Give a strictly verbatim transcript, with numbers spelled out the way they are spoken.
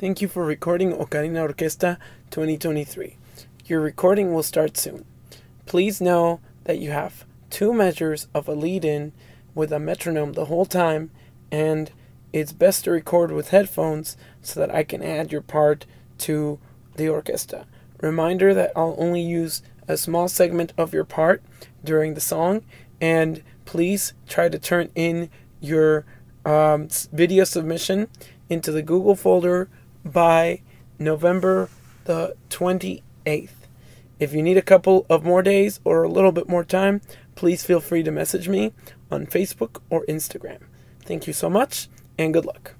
Thank you for recording Ocarina Orquesta twenty twenty-three. Your recording will start soon. Please know that you have two measures of a lead-in with a metronome the whole time, and it's best to record with headphones so that I can add your part to the orchestra. Reminder that I'll only use a small segment of your part during the song, and please try to turn in your um, video submission into the Google folder by November the twenty-eighth. If you need a couple of more days or a little bit more time, please feel free to message me on Facebook or Instagram. Thank you so much, and good luck.